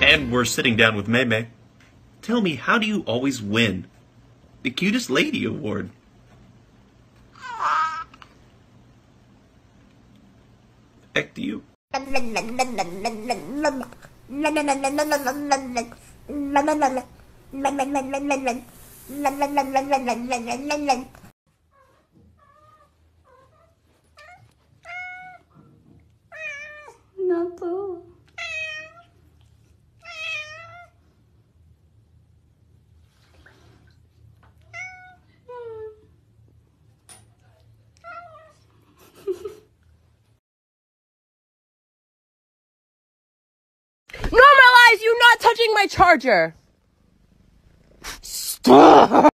And we're sitting down with Maymay. Tell me, how do you always win the Cutest Lady Award? Back to you. Normalize you not touching my charger. Stop.